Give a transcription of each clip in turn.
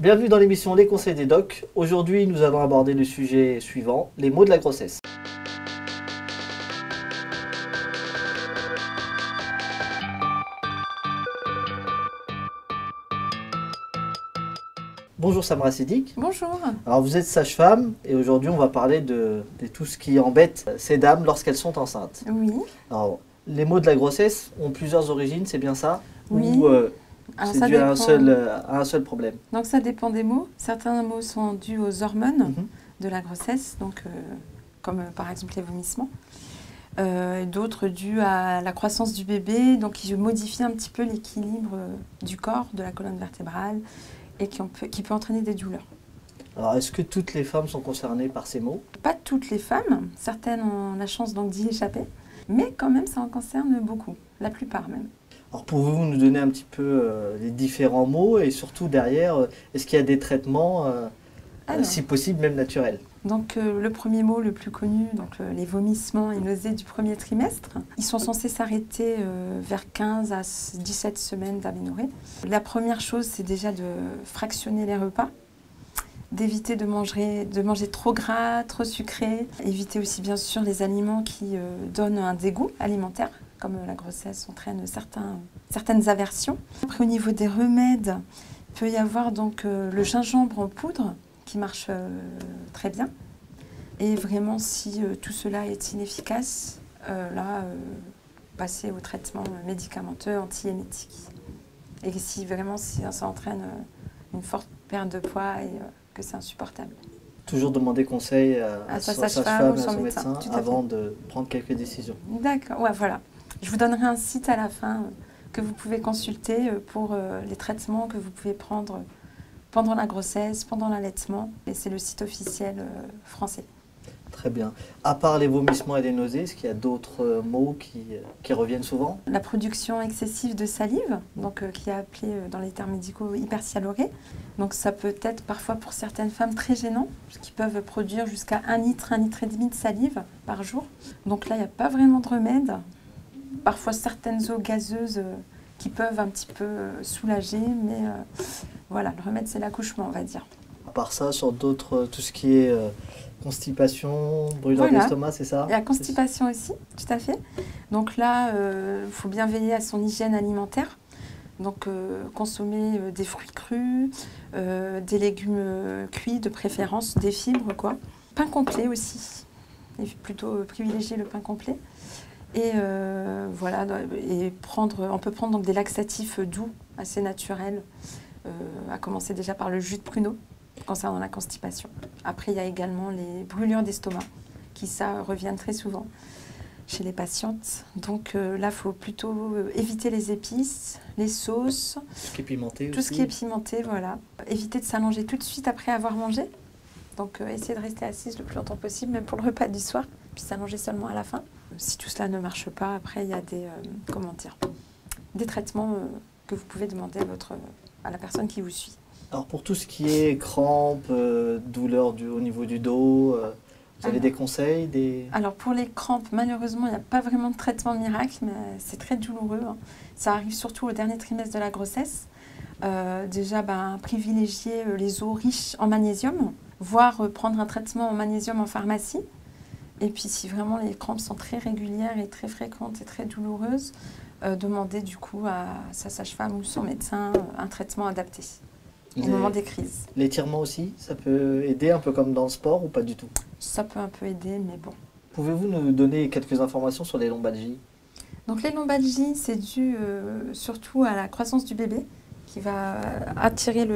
Bienvenue dans l'émission Les conseils des Docs. Aujourd'hui, nous allons aborder le sujet suivant, les maux de la grossesse. Bonjour Samra Sidik. Bonjour. Alors vous êtes sage-femme et aujourd'hui on va parler de tout ce qui embête ces dames lorsqu'elles sont enceintes. Oui. Alors les maux de la grossesse ont plusieurs origines, c'est bien ça? Oui. Ou c'est dû à un seul problème? Donc ça dépend des maux. Certains maux sont dus aux hormones de la grossesse, donc, comme par exemple les vomissements. D'autres dus à la croissance du bébé, donc qui modifient un petit peu l'équilibre du corps, de la colonne vertébrale, et qui peut entraîner des douleurs. Alors, est-ce que toutes les femmes sont concernées par ces maux? Pas toutes les femmes. Certaines ont la chance donc d'y échapper. Mais quand même, ça en concerne beaucoup, la plupart même. Alors, pouvez-vous nous donner un petit peu les différents maux et surtout derrière, est-ce qu'il y a des traitements, si possible, même naturels? Donc, le premier mot le plus connu, donc, les vomissements et nausées du premier trimestre, ils sont censés s'arrêter vers 15 à 17 semaines d'aménorrhée. La première chose, c'est déjà de fractionner les repas, d'éviter de manger trop gras, trop sucré, éviter aussi bien sûr les aliments qui donnent un dégoût alimentaire, comme la grossesse entraîne certaines aversions. Après, au niveau des remèdes, il peut y avoir donc, le gingembre en poudre, qui marche très bien. Et vraiment, si tout cela est inefficace, passer au traitement médicamenteux, antiémétique. Et si vraiment ça entraîne une forte perte de poids et que c'est insupportable. Toujours demander conseil à sa sage-femme ou son médecin avant de prendre quelques décisions. D'accord, ouais, voilà. Je vous donnerai un site à la fin que vous pouvez consulter pour les traitements que vous pouvez prendre pendant la grossesse, pendant l'allaitement, et c'est le site officiel français. Très bien. À part les vomissements et les nausées, est-ce qu'il y a d'autres maux qui reviennent souvent? La production excessive de salive, donc, qui est appelée dans les termes médicaux hyper-tialorée. Donc ça peut être parfois pour certaines femmes très gênant, qui peuvent produire jusqu'à 1,5 litre de salive par jour. Donc là, il n'y a pas vraiment de remède. Parfois certaines eaux gazeuses qui peuvent un petit peu soulager, mais voilà, le remède, c'est l'accouchement, on va dire. À part ça, sur d'autres, tout ce qui est constipation, brûlure d'estomac, c'est ça? Il y a constipation aussi, tout à fait. Donc là, il faut bien veiller à son hygiène alimentaire. Donc consommer des fruits crus, des légumes cuits de préférence, des fibres, quoi. Pain complet aussi, et plutôt privilégier le pain complet. Et voilà, et on peut prendre donc des laxatifs doux, assez naturels, à commencer déjà par le jus de pruneau concernant la constipation. Après, il y a également les brûlures d'estomac, qui ça reviennent très souvent chez les patientes. Donc là, il faut plutôt éviter les épices, les sauces. Tout ce qui est pimenté aussi. Tout ce qui est pimenté, voilà. Éviter de s'allonger tout de suite après avoir mangé. Donc essayer de rester assise le plus longtemps possible, même pour le repas du soir, puis s'allonger seulement à la fin. Si tout cela ne marche pas, après, il y a des traitements que vous pouvez demander à la personne qui vous suit. Alors pour tout ce qui est crampes, douleurs au niveau du dos, vous avez des conseils Alors pour les crampes, malheureusement, il n'y a pas vraiment de traitement miracle, mais c'est très douloureux, hein. Ça arrive surtout au dernier trimestre de la grossesse. Déjà, privilégier les eaux riches en magnésium, voire prendre un traitement en magnésium en pharmacie. Et puis si vraiment les crampes sont très régulières et très fréquentes et très douloureuses, demander du coup à sa sage-femme ou son médecin un traitement adapté au moment des crises. L'étirement aussi, ça peut aider un peu comme dans le sport ou pas du tout? Ça peut un peu aider, mais bon. Pouvez-vous nous donner quelques informations sur les lombalgies? Donc les lombalgies, c'est dû surtout à la croissance du bébé qui va attirer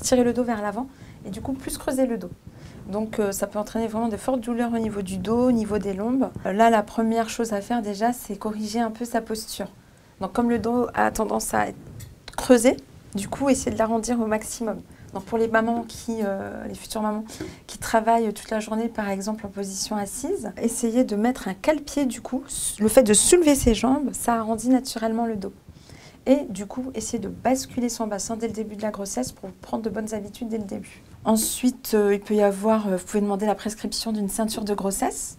tirer le dos vers l'avant et du coup plus creuser le dos. Donc ça peut entraîner vraiment de fortes douleurs au niveau du dos, au niveau des lombes. Là, la première chose à faire déjà, c'est corriger un peu sa posture. Donc comme le dos a tendance à être creusé, du coup, essayer de l'arrondir au maximum. Donc pour les mamans les futures mamans qui travaillent toute la journée, par exemple en position assise, essayez de mettre un cale-pied du coup. Le fait de soulever ses jambes, ça arrondit naturellement le dos. Et du coup, essayer de basculer son bassin dès le début de la grossesse pour prendre de bonnes habitudes dès le début. Ensuite, vous pouvez demander la prescription d'une ceinture de grossesse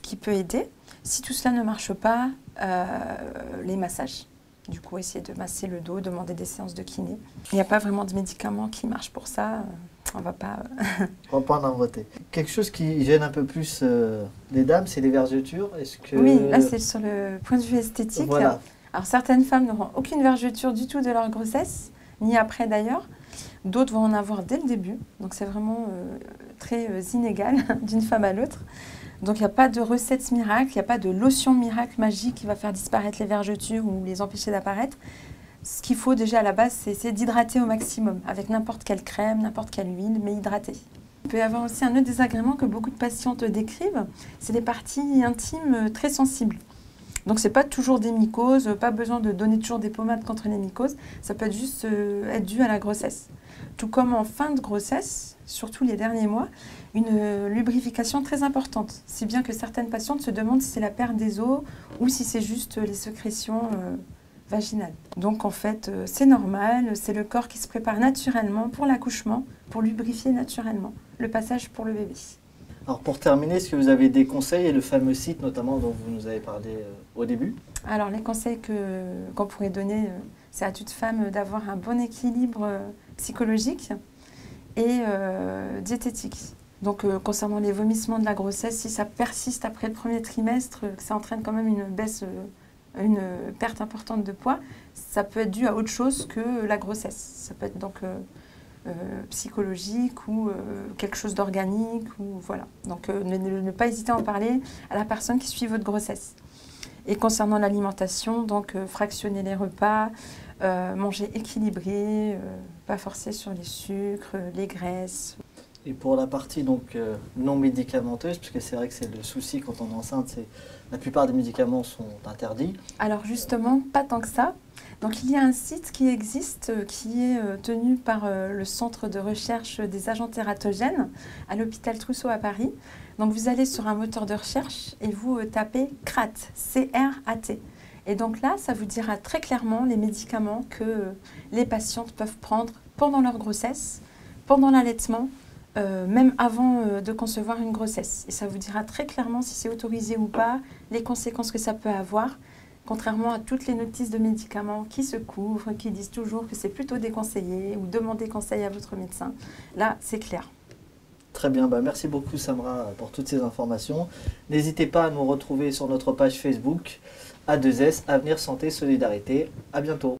qui peut aider. Si tout cela ne marche pas, les massages Du coup, essayer de masser le dos, demander des séances de kiné. Il n'y a pas vraiment de médicaments qui marchent pour ça. On va pas... on va pas en inventer. Quelque chose qui gêne un peu plus les dames, c'est les vergetures. Est-ce que... Oui, là c'est sur le point de vue esthétique. Voilà. Alors certaines femmes n'auront aucune vergeture du tout de leur grossesse, ni après d'ailleurs. D'autres vont en avoir dès le début. Donc c'est vraiment très inégal d'une femme à l'autre. Donc il n'y a pas de recette miracle, il n'y a pas de lotion miracle magique qui va faire disparaître les vergetures ou les empêcher d'apparaître. Ce qu'il faut déjà à la base, c'est essayer d'hydrater au maximum, avec n'importe quelle crème, n'importe quelle huile, mais hydrater. Il peut y avoir aussi un autre désagrément que beaucoup de patientes décrivent, c'est les parties intimes très sensibles. Donc ce n'est pas toujours des mycoses, pas besoin de donner toujours des pommades contre les mycoses, ça peut juste être dû à la grossesse. Tout comme en fin de grossesse, surtout les derniers mois, une lubrification très importante. Si bien que certaines patientes se demandent si c'est la perte des os ou si c'est juste les sécrétions vaginale. Donc en fait, c'est normal, c'est le corps qui se prépare naturellement pour l'accouchement, pour lubrifier naturellement le passage pour le bébé. Alors pour terminer, est-ce que vous avez des conseils et le fameux site notamment dont vous nous avez parlé au début? Alors les conseils qu'on pourrait donner, c'est à toute femme d'avoir un bon équilibre psychologique et diététique. Donc concernant les vomissements de la grossesse, si ça persiste après le premier trimestre, que ça entraîne quand même une baisse une perte importante de poids, ça peut être dû à autre chose que la grossesse. Ça peut être donc psychologique ou quelque chose d'organique. Voilà. Donc ne pas hésiter à en parler à la personne qui suit votre grossesse. Et concernant l'alimentation, donc fractionner les repas, manger équilibré, pas forcer sur les sucres, les graisses. Et pour la partie donc non médicamenteuse, parce que c'est vrai que c'est le souci quand on est enceinte, c'est la plupart des médicaments sont interdits. Alors justement, pas tant que ça. Donc il y a un site qui existe, qui est tenu par le Centre de recherche des agents tératogènes à l'hôpital Trousseau à Paris. Donc vous allez sur un moteur de recherche et vous tapez CRAT, C-R-A-T. Et donc là, ça vous dira très clairement les médicaments que les patientes peuvent prendre pendant leur grossesse, pendant l'allaitement, même avant de concevoir une grossesse. Et ça vous dira très clairement si c'est autorisé ou pas, les conséquences que ça peut avoir, contrairement à toutes les notices de médicaments qui se couvrent, qui disent toujours que c'est plutôt déconseillé ou demandez conseil à votre médecin. Là, c'est clair. Très bien, bah merci beaucoup Samra pour toutes ces informations. N'hésitez pas à nous retrouver sur notre page Facebook A2S, Avenir Santé Solidarité. À bientôt.